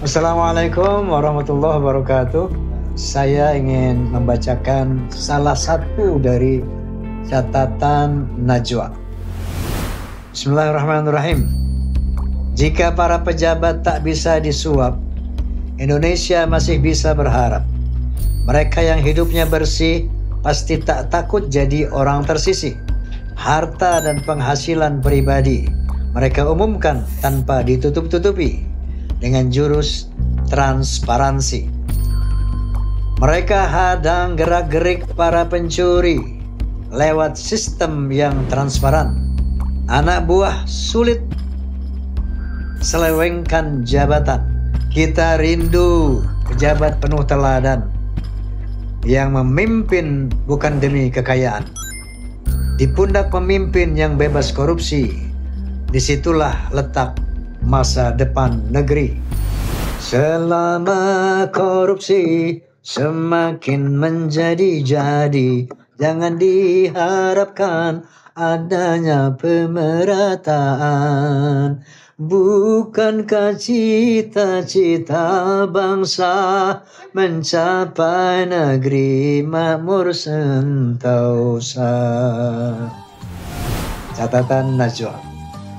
Assalamualaikum warahmatullahi wabarakatuh. Saya ingin membacakan salah satu dari catatan Najwa. Bismillahirrahmanirrahim. Jika para pejabat tak bisa disuap, Indonesia masih bisa berharap. Mereka yang hidupnya bersih pasti tak takut jadi orang tersisih. Harta dan penghasilan pribadi mereka umumkan tanpa ditutup-tutupi dengan jurus transparansi. Mereka hadang gerak-gerik para pencuri lewat sistem yang transparan. Anak buah sulit selewengkan jabatan. Kita rindu pejabat penuh teladan yang memimpin bukan demi kekayaan. Di pundak pemimpin yang bebas korupsi, disitulah letak masa depan negeri. Selama korupsi semakin menjadi-jadi, jangan diharapkan adanya pemerataan. Bukankah cita-cita bangsa mencapai negeri makmur sentausa? Catatan Najwa.